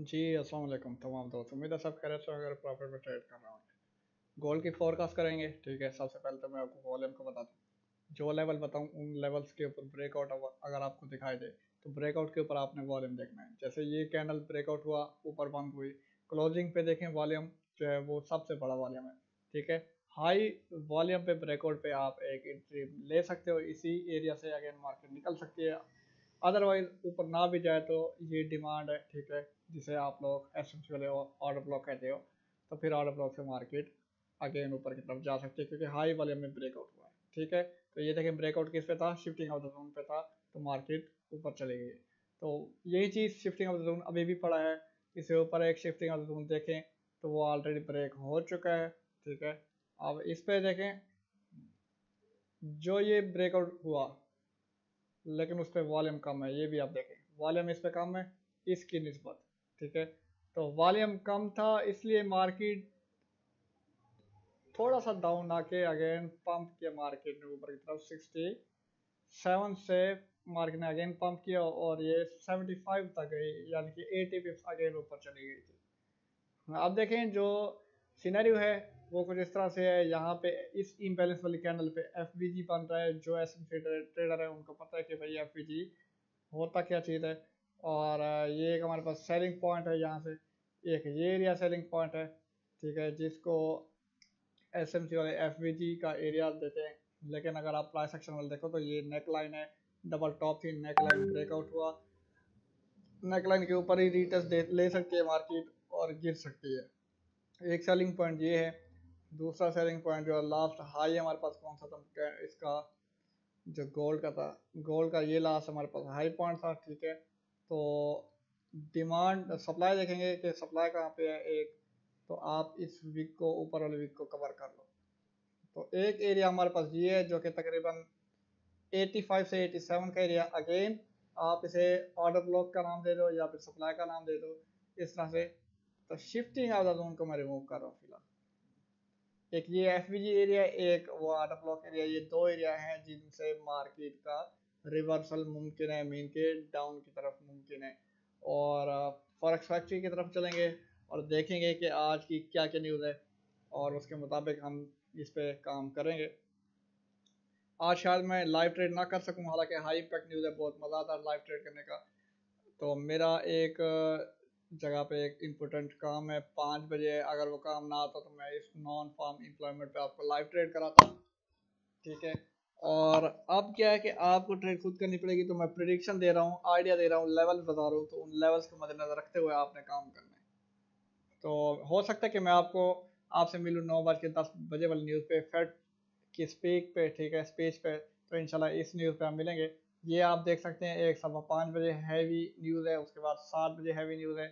जी अस्सलाम वालेकुम तमाम दोस्त, उम्मीद है सब खैरियत से। अगर प्रॉफिट में ट्रेड कर रहा हूँ, गोल्ड की फोरकास्ट करेंगे। ठीक है, सबसे पहले तो मैं आपको वॉल्यूम को बता दूँ, जो लेवल बताऊँ उन लेवल्स के ऊपर ब्रेकआउट अगर आपको दिखाई दे तो ब्रेकआउट के ऊपर आपने वॉल्यूम देखना है। जैसे ये कैंडल ब्रेकआउट हुआ, ऊपर बंद हुई, क्लोजिंग पे देखें वॉल्यूम जो है वो सबसे बड़ा वॉल्यूम है। ठीक है, हाई वॉल्यूम पे ब्रेकआउट पे आप एक एंट्री ले सकते हो, इसी एरिया से अगेन मार्केट निकल सकती है। अदरवाइज ऊपर ना भी जाए तो ये डिमांड है, ठीक है, जिसे आप लोग एसएमसी वाले ऑर्डर ब्लॉक कहते हो, तो फिर ऑर्डर ब्लॉक से मार्केट अगेन ऊपर की तरफ जा सकती है क्योंकि हाई वॉल्यूम में ब्रेकआउट हुआ है। ठीक है, तो ये देखें ब्रेकआउट किस पे था, शिफ्टिंग ऑफ द जोन पे था, तो मार्केट ऊपर चली गई। तो यही चीज़ शिफ्टिंग ऑफ द जोन अभी भी पड़ा है, इससे ऊपर एक शिफ्टिंग ऑफ द जोन देखें तो वो ऑलरेडी ब्रेक हो चुका है। ठीक है, अब इस पर देखें जो ये ब्रेकआउट हुआ लेकिन उस पर वॉल्यूम कम है, ये भी आप देखें वॉल्यूम इस पर कम है इसकी निस्बत। ठीक है, तो वॉल्यूम कम था इसलिए मार्केट थोड़ा सा डाउन आके अगेन पंप किया। मार्केट ने ऊपर की तरफ 67 से मार्केट ने अगेन पंप किया और ये 75 तक गई, यानी कि 80 पिप्स अगेन ऊपर चली गई थी। आप देखें जो सीनरियो है वो कुछ इस तरह से है। यहाँ पे इस इम्बैलेंस वाली कैंडल पे एफबीजी बन रहा है। जो एसएमसी ट्रेडर है उनको पता है कि भाई एफबीजी होता क्या चीज़ है, और ये एक हमारे पास सेलिंग पॉइंट है, यहाँ से एक ये एरिया सेलिंग पॉइंट है। ठीक है, जिसको एसएमसी वाले एफबीजी का एरिया देते हैं। लेकिन अगर आप प्राइस एक्शन वाले देखो तो ये नेक लाइन है, डबल टॉप थी, नेक लाइन ब्रेकआउट हुआ, नेक लाइन के ऊपर ही रिटेस्ट ले सकती है मार्केट और गिर सकती है। एक सेलिंग पॉइंट ये है, दूसरा सेलिंग पॉइंट जो लास्ट हाई हमारे पास कौन सा था, इसका जो गोल्ड का था, गोल्ड का ये लास्ट हमारे पास हाई पॉइंट था। ठीक है, तो डिमांड सप्लाई देखेंगे कि सप्लाई कहाँ पे है। एक तो आप इस वीक को, ऊपर वाले वीक को कवर कर लो, तो एक एरिया हमारे पास ये है जो कि तकरीबन 85 से 87 का एरिया। अगेन आप इसे ऑर्डर ब्लॉक का नाम दे दो या फिर सप्लाई का नाम दे दो, इस तरह से। तो शिफ्टिंग आधा जोन को मैं रिमूव कर रहा हूँ फिलहाल। एक ये एफबीजी एरिया, एक वो आर्ट ब्लॉक एरिया, ये दो एरिया हैं जिनसे मार्केट का रिवर्सल मुमकिन है, मीन के डाउन की तरफ मुमकिन है। और फॉरेक्स फैक्ट्री की तरफ चलेंगे और देखेंगे कि आज की क्या क्या न्यूज़ है और उसके मुताबिक हम इस पे काम करेंगे। आज शायद मैं लाइव ट्रेड ना कर सकूं, हालांकि हाई इम्पैक्ट न्यूज़ है, बहुत मज़ा आता है लाइव ट्रेड करने का। तो मेरा एक जगह पे एक इम्पोर्टेंट काम है 5 बजे, अगर वो काम ना आता तो मैं इस नॉन फार्म एम्प्लॉयमेंट पे आपको लाइव ट्रेड कराता। ठीक है, और अब क्या है कि आपको ट्रेड खुद करनी पड़ेगी, तो मैं प्रेडिक्शन दे रहा हूँ, आइडिया दे रहा हूँ, लेवल बता रहा हूँ, तो उन लेवल्स को मद्देनजर रखते हुए आपने काम करना है। तो हो सकता है कि मैं आपसे मिलूँ 9:10 बजे वाली न्यूज़ पे, फेड की स्पीक पे। ठीक है, स्पीच पे, तो इंशाल्लाह इस न्यूज़ पे हम मिलेंगे। ये आप देख सकते हैं 1:15 बजे हैवी न्यूज़ है, उसके बाद 7 बजे हैवी न्यूज़ है।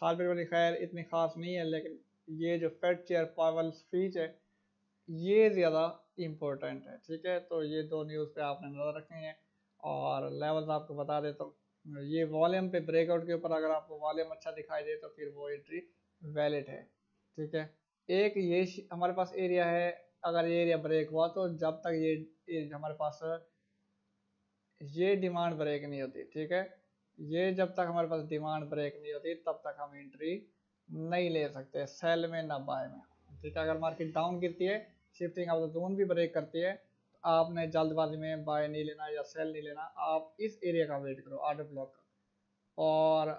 7 बजे वाली खैर इतनी ख़ास नहीं है, लेकिन ये जो फेड चेयर पावल स्पीच है ये ज़्यादा इम्पोर्टेंट है। ठीक है, तो ये दो न्यूज़ पे आपने नज़र रखनी है और लेवल्स आपको बता देता हूँ। ये वॉल्यूम पे ब्रेकआउट के ऊपर अगर आपको वॉल्यूम अच्छा दिखाई दे तो फिर वो एंट्री वैलिड है। ठीक है, एक ये हमारे पास एरिया है, अगर ये एरिया ब्रेक हुआ तो जब तक ये हमारे पास ये डिमांड ब्रेक नहीं होती, ठीक है, ये जब तक हमारे पास डिमांड ब्रेक नहीं होती तब तक हम एंट्री नहीं ले सकते, सेल में ना बाय में। ठीक है, अगर मार्केट डाउन गिरती है, शिफ्टिंग ऑफ द जोन भी ब्रेक करती है, तो आपने जल्दबाजी में बाय नहीं लेना या सेल नहीं लेना, आप इस एरिया का वेट करो, ऑर्डर ब्लॉक करो। और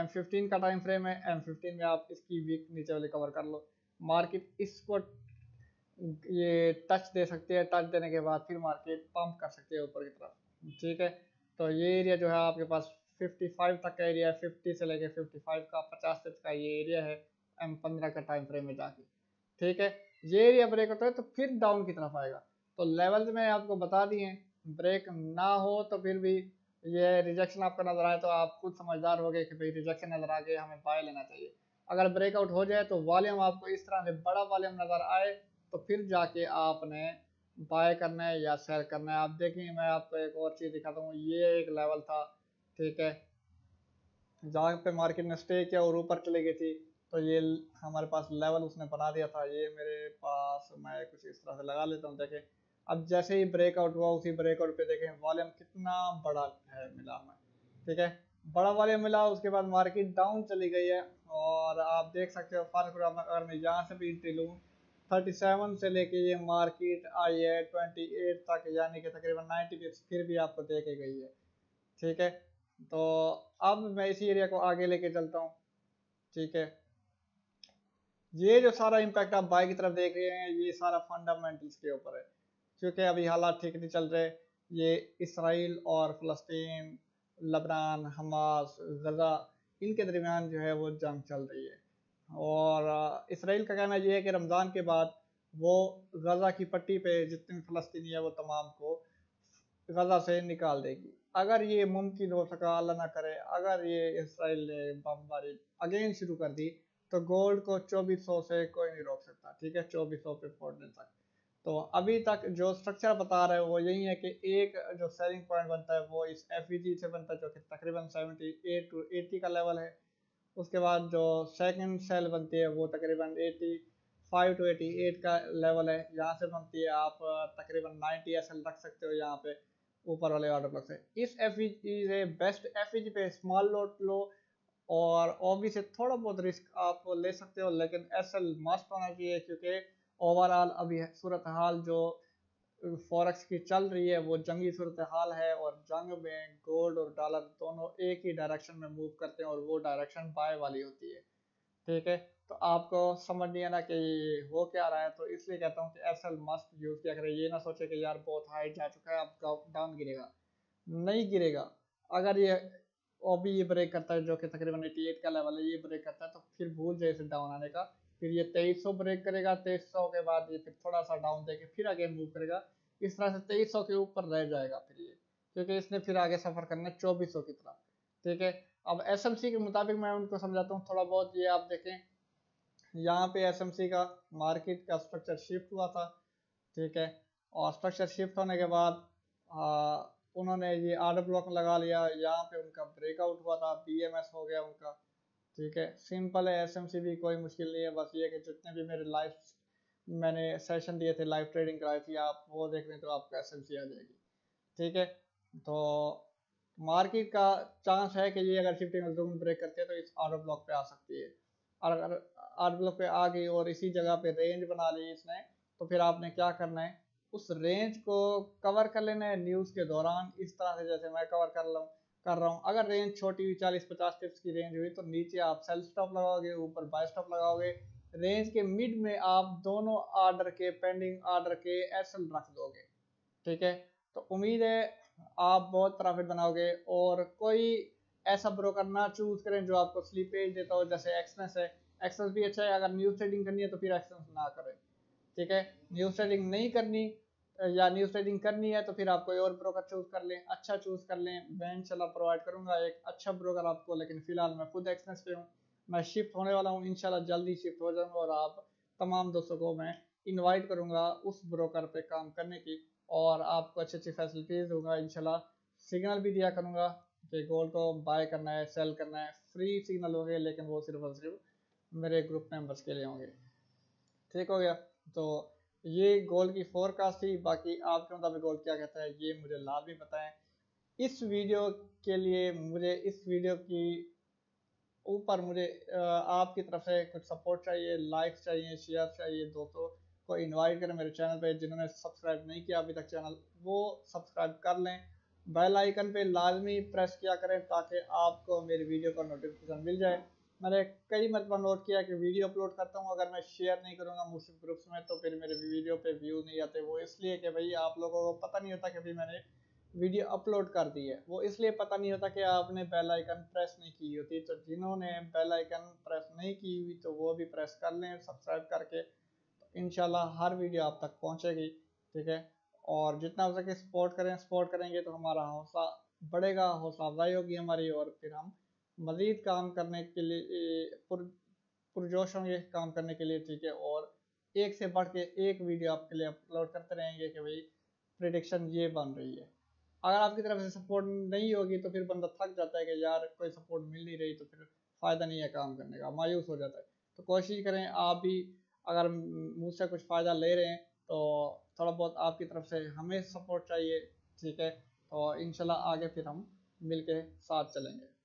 M15 का टाइम फ्रेम है, M15 में आप इसकी वीक नीचे वाली कवर कर लो। मार्केट इसको ये टच दे सकती है, टच देने के बाद फिर मार्केट पंप कर सकती है ऊपर की तरफ। ठीक है, तो ये एरिया जो है आपके पास 55 तक का एरिया है, 50 से लेके 55 का 50 तक का ये एरिया है M15 का टाइम फ्रेम में जाके। ठीक है, ये एरिया ब्रेक होता है तो फिर डाउन की तरफ आएगा। तो लेवल्स में आपको बता दिए, ब्रेक ना हो तो फिर भी ये रिजेक्शन आपका नज़र आए तो आप खुद समझदार हो गए कि भाई रिजेक्शन नज़र आ गया, हमें बाय लेना चाहिए। अगर ब्रेकआउट हो जाए तो वॉल्यूम आपको इस तरह से बड़ा वॉल्यूम नज़र आए तो फिर जाके आपने बाय करना है या सेल करना है। आप देखेंगे, मैं आपको एक और चीज़ दिखाता हूँ। ये एक लेवल था, ठीक है, जहाँ पे मार्केट ने स्टे किया और ऊपर चली गई थी, तो ये हमारे पास लेवल उसने बना दिया था। ये मेरे पास, मैं कुछ इस तरह से लगा लेता हूँ। देखें, अब जैसे ही ब्रेकआउट हुआ उसी ब्रेकआउट पे देखें वॉल्यूम कितना बड़ा है मिला हमें। ठीक है, बड़ा वॉल्यूम मिला, उसके बाद मार्केट डाउन चली गई है। और आप देख सकते हो फॉरवर्ड में अगर मैं यहाँ से भी एंट्री लूँ 37 से लेके ये मार्केट आई है 28 तक, यानी कि तकरीबन 90 पिप्स फिर भी आपको दे के गई है। ठीक है, तो अब मैं इसी एरिया को आगे लेके चलता हूँ। ठीक है, ये जो सारा इम्पैक्ट आप बाय की तरफ देख रहे हैं ये सारा फंडामेंटल्स के ऊपर है, क्योंकि अभी हालात ठीक नहीं चल रहे। ये इसराइल और फ़लस्तीन, लबनान, हमास, गजा, इनके दरमियान जो है वो जंग चल रही है। और इसराइल का कहना यह है कि रमज़ान के बाद वो गज़ा की पट्टी पे जितने फ़लस्तीनी है वो तमाम को गज़ा से निकाल देगी। अगर ये मुमकिन हो सका, अल्लाह ना करे, अगर ये इसराइल ने बमबारी अगेन शुरू कर दी तो गोल्ड को 2400 से कोई नहीं रोक सकता। ठीक है, 2400 पे फोड़ने तक। तो अभी तक जो स्ट्रक्चर बता रहे हैं वो यही है कि एक जो सेलिंग पॉइंट बनता है वो इस एफईजी से बनता है, जो कि तकरीबन 78 to 80 का लेवल है। उसके बाद जो सेकंड सेल बनती है वो तकरीबन 85 टू 88 का लेवल है, यहाँ से बनती है। आप तकरीबन 90 एसएल रख सकते हो यहाँ पे ऊपर वाले ऑर्डर ब्लॉक से। इस एफईजी से बेस्ट एफईजी पे स्मॉल लॉट लो और ओबी से थोड़ा बहुत रिस्क आप ले सकते हो, लेकिन एसएल मस्ट होना चाहिए, क्योंकि ओवरऑल अभी सूरत हाल जो फॉरेक्स की चल रही है वो जंगी सूरत हाल है। और जंग में गोल्ड और डॉलर दोनों एक ही डायरेक्शन में मूव करते हैं और वो डायरेक्शन बाय वाली होती है। ठीक है, तो आपको समझ नहीं आना कि हो क्या रहा है, तो इसलिए कहता हूँ कि एसएल मस्ट यूज़ किया करें। ये ना सोचे कि यार बहुत हाई जा चुका है अब डाउन गिरेगा, नहीं गिरेगा। अगर ये ओबी ये ब्रेक करता है जो कि तकरीबन 88 का लेवल है, ये ब्रेक करता है तो फिर भूल जाए इसे डाउन आने का। फिर ये 2300 ब्रेक करेगा, 2300 के बाद ये फिर थोड़ा सा डाउन देके फिर अगेन मूव करेगा। इस तरह से 2300 के ऊपर रह जाएगा फिर ये, क्योंकि इसने फिर आगे सफ़र करना है 2400 की तरफ। ठीक है, अब एसएमसी के मुताबिक मैं उनको समझाता हूँ थोड़ा बहुत। ये आप देखें यहाँ पे एसएमसी का मार्केट का स्ट्रक्चर शिफ्ट हुआ था। ठीक है, और स्ट्रक्चर शिफ्ट होने के बाद उन्होंने ये आर्डर ब्लॉक लगा लिया, यहाँ पे उनका ब्रेकआउट हुआ था, बीएमएस हो गया उनका। ठीक है, सिंपल है, एसएमसी भी कोई मुश्किल नहीं है। बस ये कि जितने भी मेरे लाइव मैंने सेशन दिए थे, लाइव ट्रेडिंग कराई थी, आप वो देख लें तो आपको एसएमसी आ जाएगी। ठीक है, तो मार्केट का चांस है कि ये अगर शिफ्टिंग जोन ब्रेक करते हैं तो इस आर्डर ब्लॉक पे आ सकती है। अगर आर्डर ब्लॉक पे आ गई और इसी जगह पे रेंज बना ली इसने, तो फिर आपने क्या करना है, उस रेंज को कवर कर लेना है न्यूज़ के दौरान, इस तरह से जैसे मैं कवर कर रहा हूँ। अगर रेंज छोटी हुई 40-50 टिप्स की रेंज हुई तो नीचे आप सेल स्टॉप लगाओगे, ऊपर बाय स्टॉप लगाओगे। रेंज के मिड में आप दोनों आर्डर के पेंडिंग आर्डर के एसएल रख दोगे। ठीक है, तो उम्मीद है आप बहुत प्रॉफिट बनाओगे। और कोई ऐसा ब्रोकर ना चूज करें जो आपको स्लीपेज देता हो, जैसे एक्सनेस है। एक्सनेस भी अच्छा है, अगर न्यूज़ ट्रेडिंग करनी है तो फिर एक्सनेस ना करें। ठीक है, न्यूज़ ट्रेडिंग नहीं करनी या न्यूज़ ट्रेडिंग करनी है तो फिर आप कोई और ब्रोकर चूज़ कर लें, अच्छा चूज़ कर लें। मैं इंशाल्लाह प्रोवाइड करूंगा एक अच्छा ब्रोकर आपको, लेकिन फ़िलहाल मैं खुद एक्सनेस पे हूँ, मैं शिफ्ट होने वाला हूँ, इंशाल्लाह जल्दी शिफ्ट हो जाऊँगा। और आप तमाम दोस्तों को मैं इनवाइट करूँगा उस ब्रोकर पे काम करने की, और आपको अच्छी अच्छी फैसिलिटीज़ दूँगा इंशाल्लाह। सिग्नल भी दिया करूँगा कि गोल्ड को बाय करना है, सेल करना है, फ्री सिग्नल होंगे, लेकिन वो सिर्फ और सिर्फ मेरे ग्रुप मेम्बर्स के लिए होंगे। ठीक हो गया, तो ये गोल्ड की फोरकास्ट थी। बाकी आपके मुताबिक गोल्ड क्या कहता है ये मुझे लाजमी बताएं। इस वीडियो के लिए मुझे इस वीडियो की ऊपर मुझे आपकी तरफ से कुछ सपोर्ट चाहिए, लाइक्स चाहिए, शेयर चाहिए। दोस्तों को इनवाइट करें मेरे चैनल पे, जिन्होंने सब्सक्राइब नहीं किया अभी तक चैनल वो सब्सक्राइब कर लें। बेल आइकन पे लाजमी प्रेस किया करें ताकि आपको मेरी वीडियो का नोटिफिकेशन मिल जाए। मैंने कई मरतबा नोट किया कि वीडियो अपलोड करता हूँ, अगर मैं शेयर नहीं करूँगा मुस्लिम ग्रुप्स में तो फिर मेरे वीडियो पे व्यू नहीं आते। वो इसलिए कि भाई आप लोगों को पता नहीं होता कि भाई मैंने वीडियो अपलोड कर दी है, वो इसलिए पता नहीं होता कि आपने बेल आइकन प्रेस नहीं की होती। तो जिन्होंने बेल आइकन प्रेस नहीं की हुई तो वो भी प्रेस कर लें सब्सक्राइब करके, तो इंशाल्लाह हर वीडियो आप तक पहुँचेगी। ठीक है, और जितना हो सके सपोर्ट करें, सपोर्ट करेंगे तो हमारा हौसला बढ़ेगा, हौसला अफजाई होगी हमारी, और फिर हम मज़ीद काम करने के लिए पुरजोश होंगे काम करने के लिए। ठीक है, और एक से बढ़ के एक वीडियो आपके लिए अपलोड करते रहेंगे कि भाई प्रेडिक्शन ये बन रही है। अगर आपकी तरफ से सपोर्ट नहीं होगी तो फिर बंदा थक जाता है कि यार कोई सपोर्ट मिल नहीं रही, तो फिर फ़ायदा नहीं है काम करने का, मायूस हो जाता है। तो कोशिश करें आप भी, अगर मुझसे कुछ फ़ायदा ले रहे हैं तो थोड़ा बहुत आपकी तरफ से हमें सपोर्ट चाहिए। ठीक है, तो इंशाल्लाह आगे फिर हम मिल के साथ चलेंगे।